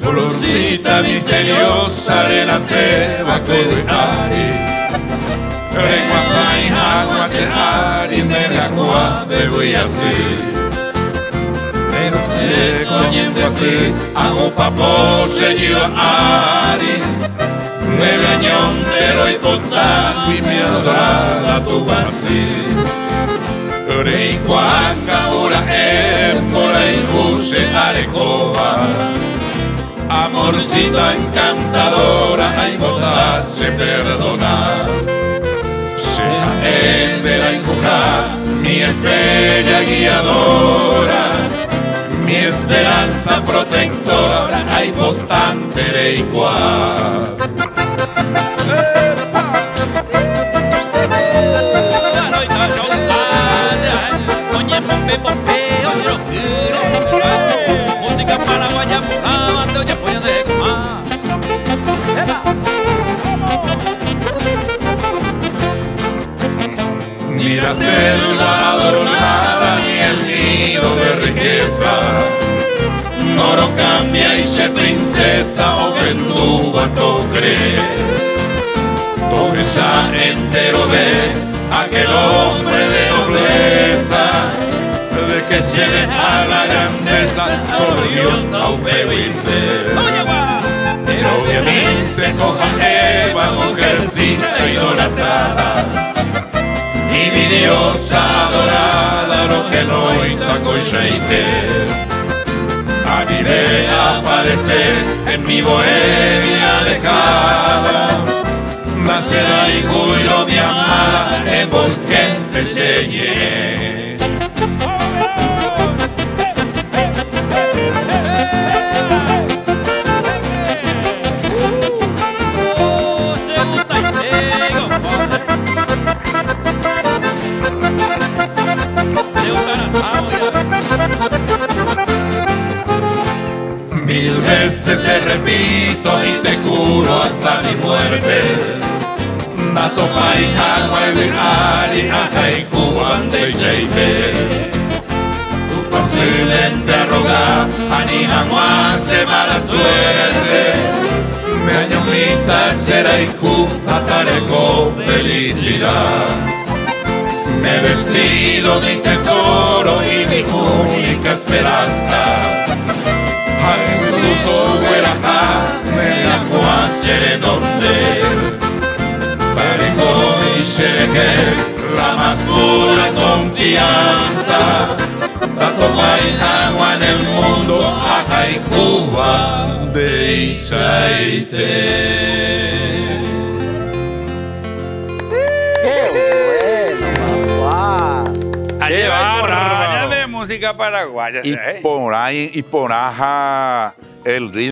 Florcita misteriosa de la selva Codeari, Reguazán y Jaguaceari, Meracuá, Bebuyací, Konyembe si, Agupapo, Señor Ari, Regañón, Pero y Potaco, y mi adorada Tupasí, Ureicuasca, Urael, por ahí Juse, Arecoba, amorcita encantadora, ay botas se perdona, sea él de la incuca, mi estrella guiadora, mi esperanza protectora, ay votante de igual. Música paraguaya, ni la selva adornada, ni el nido de riqueza, Noro cambia y se princesa, o venduba tocre, pobreza entero de aquel hombre de nobleza, de que se deja la grandeza, solo Dios no obedece. Pero obviamente coja Eva, mujercita idolatrada, y mi diosa adorada, lo que no está coixeite. Iré a aparecer en mi bohemia alejada, nacerá y cuyo mi amada en volcán te enseñé. Mil veces te repito y te juro hasta mi muerte, Nato Paija, Guayari, Aja y Juan de Cheite. Tu pasilente rogar, Anijamuan, se mala suerte, me añomita, será y justa, tareco, felicidad. Me he vestido de tesoro y mi única esperanza. La más pura confianza, tanto hay agua en el mundo, Aja y Cuba de Isaite. ¡Qué bueno, papá! ¡Qué barra de música paraguaya! Y por ahí, y por aja el ritmo.